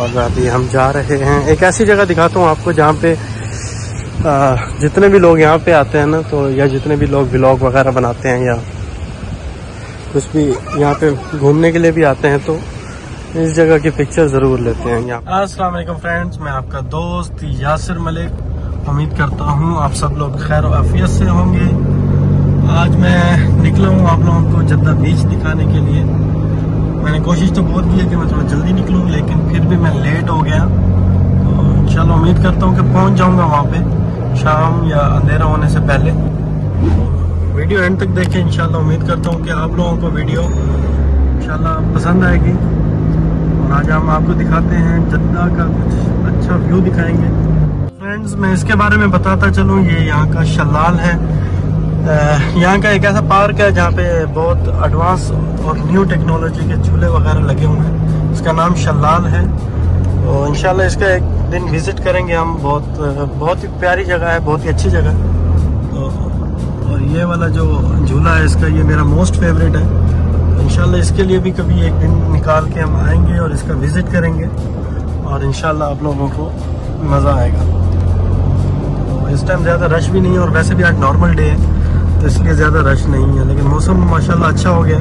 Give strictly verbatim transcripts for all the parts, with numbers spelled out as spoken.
और अभी हम जा रहे हैं एक ऐसी जगह दिखाता हूँ आपको जहाँ पे आ, जितने भी लोग यहाँ पे आते हैं ना तो या जितने भी लोग व्लॉग वगैरह बनाते हैं या कुछ भी यहाँ पे घूमने के लिए भी आते हैं तो इस जगह की पिक्चर ज़रूर लेते हैं यहाँ। अस्सलाम वालेकुम फ्रेंड्स, मैं आपका दोस्त यासिर मलिक। उम्मीद करता हूँ आप सब लोग खैर और आफियत से होंगे। आज मैं निकला हूँ आप लोगों को जद्दा बीच दिखाने के लिए। मैंने कोशिश तो बहुत की है कि मैं थोड़ा जल्दी निकलूँ लेकिन फिर भी मैं लेट हो गया। तो इंशाल्लाह उम्मीद करता हूँ कि पहुँच जाऊँगा वहाँ पर शाम या अंधेरा होने से पहले। वीडियो एंड तक देखें, इंशाल्लाह उम्मीद करता हूँ कि आप लोगों को वीडियो इंशाल्लाह पसंद आएगी। आज हम आपको दिखाते हैं जद्दा का कुछ अच्छा व्यू दिखाएंगे। फ्रेंड्स, मैं इसके बारे में बताता चलूँ, ये यहाँ का शलाल है। यहाँ का एक ऐसा पार्क है जहाँ पे बहुत एडवांस और न्यू टेक्नोलॉजी के झूले वगैरह लगे हुए हैं। इसका नाम शलाल है। तो इंशाल्लाह इसका एक दिन विज़िट करेंगे हम। बहुत बहुत ही प्यारी जगह है, बहुत ही अच्छी जगह है। तो और ये वाला जो झूला है इसका, ये मेरा मोस्ट फेवरेट है। इंशाल्लाह इसके लिए भी कभी एक दिन निकाल के हम आएंगे और इसका विज़िट करेंगे और इंशाल्लाह आप लोगों को मज़ा आएगा। तो इस टाइम ज़्यादा रश भी नहीं है और वैसे भी आज नॉर्मल डे है तो इसलिए ज़्यादा रश नहीं है, लेकिन मौसम माशाल्लाह अच्छा हो गया।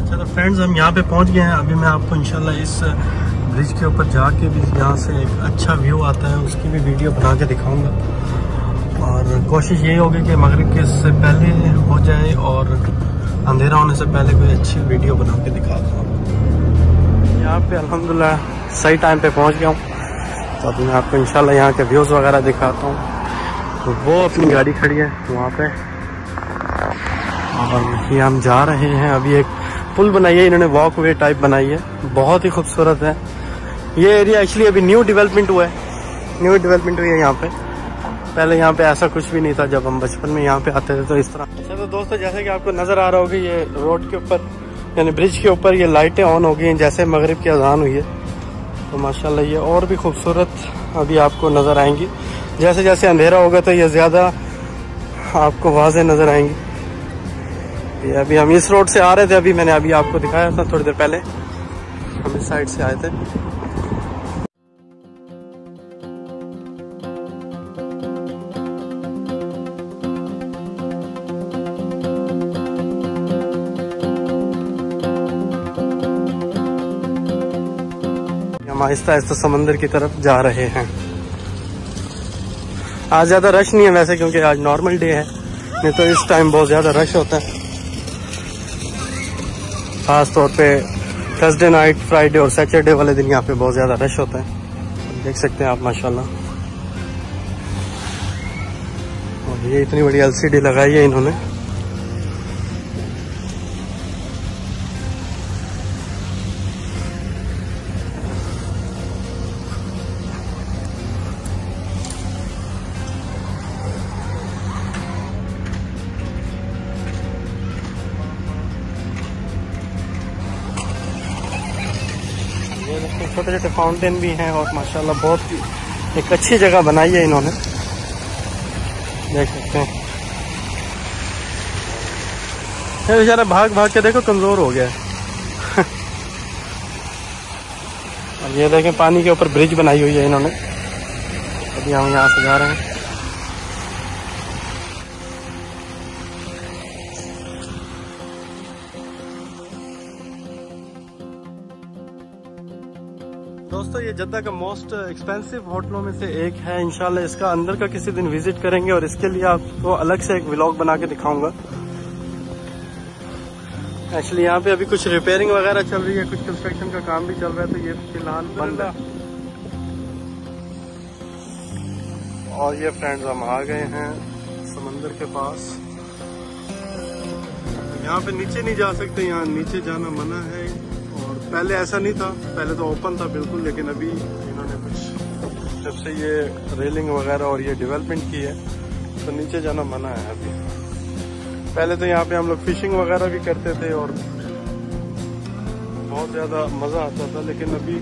अच्छा तो फ्रेंड्स, हम यहाँ पे पहुँच गए हैं। अभी मैं आपको इंशाल्लाह इस ब्रिज के ऊपर जाके भी यहाँ से एक अच्छा व्यू आता है उसकी भी वीडियो बना के दिखाऊँगा। और कोशिश यही होगी कि मगरिब के से पहले हो जाए और अंधेरा होने से पहले कोई अच्छी वीडियो बना के दिखा दूँ। यहाँ पे अल्हम्दुलिल्लाह सही टाइम पे पहुँच गया हूँ। तो अभी मैं आपको इंशाल्लाह यहाँ के व्यूज़ वगैरह दिखाता हूँ। तो वो अपनी गाड़ी खड़ी है वहाँ पे और ये हम जा रहे हैं। अभी एक पुल बनाई है इन्होंने, वॉक वे टाइप बनाई है, बहुत ही खूबसूरत है ये एरिया। एक्चुअली अभी न्यू डेवलपमेंट हुआ है, न्यू डेवलपमेंट हुई है यहाँ पर। पहले यहाँ पे ऐसा कुछ भी नहीं था जब हम बचपन में यहाँ पे आते थे तो इस तरह। अच्छा तो दोस्तों, जैसे कि आपको नज़र आ रहा होगा ये रोड के ऊपर यानी ब्रिज के ऊपर ये लाइटें ऑन हो गई हैं जैसे मगरिब की अजान हुई है। तो माशाल्लाह ये और भी खूबसूरत अभी आपको नज़र आएंगी। जैसे जैसे अंधेरा होगा तो ये ज़्यादा आपको वाज़े नज़र आएंगी। ये अभी हम इस रोड से आ रहे थे, अभी मैंने अभी आपको दिखाया था थोड़ी देर पहले, हम इस साइड से आए थे। आहिस्ता आहिस्ता समंदर की तरफ जा रहे हैं। आज ज़्यादा रश नहीं है वैसे, क्योंकि आज नॉर्मल डे है, नहीं तो इस टाइम बहुत ज़्यादा रश होता है, खास तौर पे थर्सडे नाइट, फ्राइडे और सैटरडे वाले दिन यहाँ पे बहुत ज़्यादा रश होता है। देख सकते हैं आप माशाल्लाह। और ये इतनी बड़ी एलसीडी लगाई है इन्होंने। छोटे छोटे फाउंटेन भी हैं और माशाल्लाह बहुत एक अच्छी जगह बनाई है इन्होंने, देख सकते हैं। ये बेचारा भाग भाग के देखो कमज़ोर हो गया है। और ये देखें पानी के ऊपर ब्रिज बनाई हुई है इन्होंने। अभी हम यहाँ से जा रहे हैं। दोस्तों, ये जद्दा का मोस्ट एक्सपेंसिव होटलों में से एक है। इंशाल्लाह इसका अंदर का किसी दिन विजिट करेंगे और इसके लिए आपको अलग से एक व्लॉग बना के दिखाऊंगा। एक्चुअली यहाँ पे अभी कुछ रिपेयरिंग वगैरह चल रही है, कुछ कंस्ट्रक्शन का काम भी चल रहा है तो ये फिलहाल बंद है। और ये फ्रेंड्स, हम आ गए हैं समंदर के पास। यहाँ पे नीचे नहीं जा सकते, यहाँ नीचे जाना मना है। पहले ऐसा नहीं था, पहले तो ओपन था बिल्कुल, लेकिन अभी इन्होंने कुछ जब से ये रेलिंग वगैरह और ये डेवलपमेंट की है तो नीचे जाना मना है अभी। पहले तो यहाँ पे हम लोग फिशिंग वगैरह भी करते थे और बहुत ज़्यादा मज़ा आता था, लेकिन अभी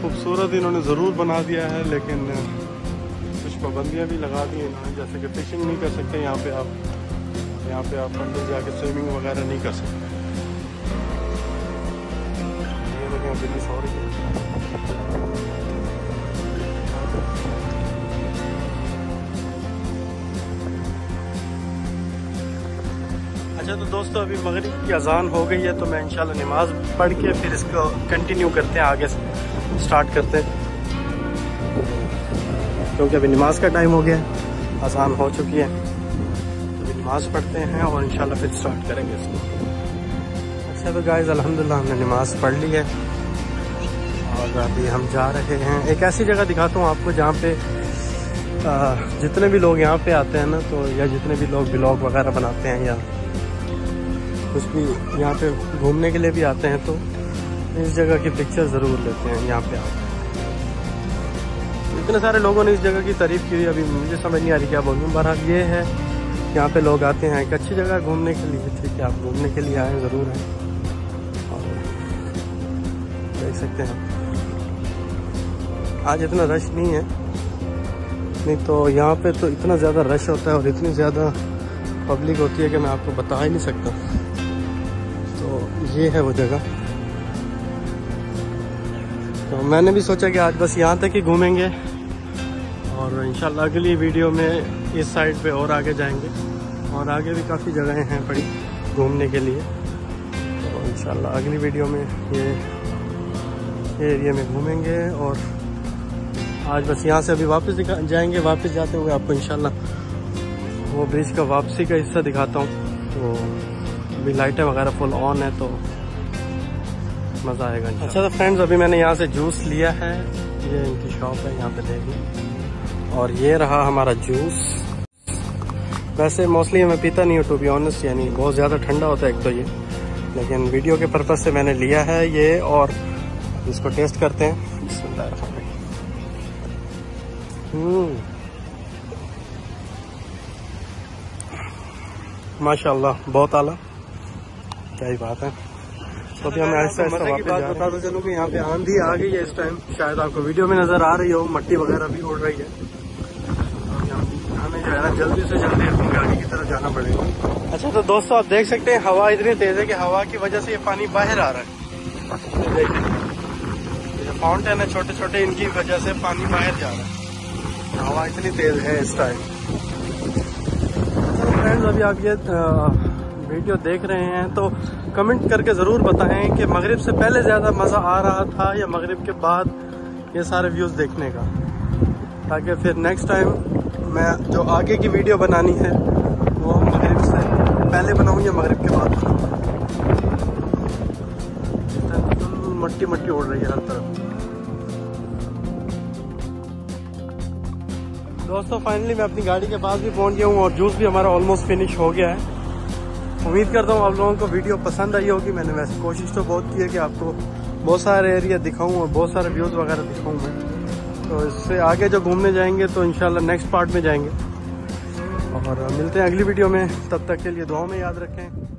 खूबसूरत इन्होंने ज़रूर बना दिया है लेकिन कुछ पाबंदियाँ भी लगा दी इन्होंने, जैसे कि फिशिंग नहीं कर सकते यहाँ पर आप, यहाँ पर आप अंदर जाके स्विमिंग वगैरह नहीं कर सकते। Gracias. अच्छा तो दोस्तों अभी मगरिब की अजान हो गई है, तो मैं इंशाल्लाह नमाज पढ़ के फिर इसको कंटिन्यू करते हैं, आगे से स्टार्ट करते हैं, क्योंकि अभी नमाज का टाइम हो गया है, अजान हो चुकी है, तो अभी नमाज पढ़ते हैं और इंशाल्लाह फिर स्टार्ट करेंगे इसको। अच्छा तो गाइस अल्हम्दुलिल्लाह हमने नमाज पढ़ ली है और अभी हम जा रहे हैं, एक ऐसी जगह दिखाता हूँ आपको जहाँ पर आ, जितने भी लोग यहाँ पे आते हैं ना, तो या जितने भी लोग ब्लॉग वगैरह बनाते हैं या कुछ भी यहाँ पे घूमने के लिए भी आते हैं, तो इस जगह की पिक्चर ज़रूर लेते हैं। यहाँ पे आते इतने सारे लोगों ने इस जगह की तारीफ़ की, अभी मुझे समझ नहीं आ रही क्या बोलूँ। बहरहाल ये है, यहाँ पे लोग आते हैं एक अच्छी जगह घूमने के लिए। ठीक है, आप घूमने के लिए आए ज़रूर हैं, और देख सकते हैं आज इतना रश नहीं है, नहीं तो यहाँ पे तो इतना ज़्यादा रश होता है और इतनी ज़्यादा पब्लिक होती है कि मैं आपको बता ही नहीं सकता। तो ये है वो जगह, तो मैंने भी सोचा कि आज बस यहाँ तक ही घूमेंगे और इंशाल्लाह अगली वीडियो में इस साइड पे और आगे जाएंगे, और आगे भी काफ़ी जगहें हैं बड़ी घूमने के लिए, तो इंशाल्लाह अगली वीडियो में ये एरिया में घूमेंगे। और आज बस यहाँ से अभी वापस दिखा जाएंगे, वापस जाते हुए आपको इंशाल्लाह वो ब्रिज का वापसी का हिस्सा दिखाता हूँ। तो अभी लाइटें वगैरह फुल ऑन है, तो मज़ा आएगा। अच्छा तो फ्रेंड्स अभी मैंने यहाँ से जूस लिया है, ये इनकी शॉप है यहाँ पे देखिए, और ये रहा हमारा जूस। वैसे मोस्टली मैं पीता नहीं हूँ टू बी ऑनेस्ट, यानी बहुत ज़्यादा ठंडा होता है एक तो ये, लेकिन वीडियो के पर्पज़ से मैंने लिया है ये, और इसको टेस्ट करते हैं। बिस्मिल्लाह। माशाल्लाह, बहुत आला, क्या ही बात है। तो अभी हम ऐसा ऐसा वापस बता दो चलूँ कि यहाँ पे आंधी आ गई है इस टाइम, शायद आपको वीडियो में नज़र आ रही हो, मट्टी वगैरह भी उड़ रही है। हमें जो है ना जल्दी से जल्दी अपनी गाड़ी की तरफ जाना पड़ेगा। अच्छा तो दोस्तों आप देख सकते हैं हवा इतनी तेज़ है कि हवा की वजह से ये पानी बाहर आ रहा है। ये फाउंटेन है छोटे छोटे, इनकी वजह से पानी बाहर जा रहा है, हवा इतनी तेज है इस टाइम। तो फ्रेंड्स अभी आप ये वीडियो देख रहे हैं तो कमेंट करके ज़रूर बताएं कि मगरिब से पहले ज़्यादा मज़ा आ रहा था या मगरिब के बाद ये सारे व्यूज़ देखने का, ताकि फिर नेक्स्ट टाइम मैं जो आगे की वीडियो बनानी है वो मगरिब से पहले बनाऊँ या मगरिब के बाद बनाऊँ। मट्टी मट्टी उड़ रही है हर तरफ। दोस्तों फाइनली मैं अपनी गाड़ी के पास भी पहुंच गया हूं और जूस भी हमारा ऑलमोस्ट फिनिश हो गया है। उम्मीद करता हूं आप लोगों को वीडियो पसंद आई होगी। मैंने वैसे कोशिश तो बहुत की है कि आपको बहुत सारे एरिया दिखाऊं और बहुत सारे व्यूज़ वगैरह दिखाऊं मैं, तो इससे आगे जो घूमने जाएंगे तो इंशाल्लाह नेक्स्ट पार्ट में जाएंगे। और मिलते हैं अगली वीडियो में, तब तक के लिए दुआ में याद रखें।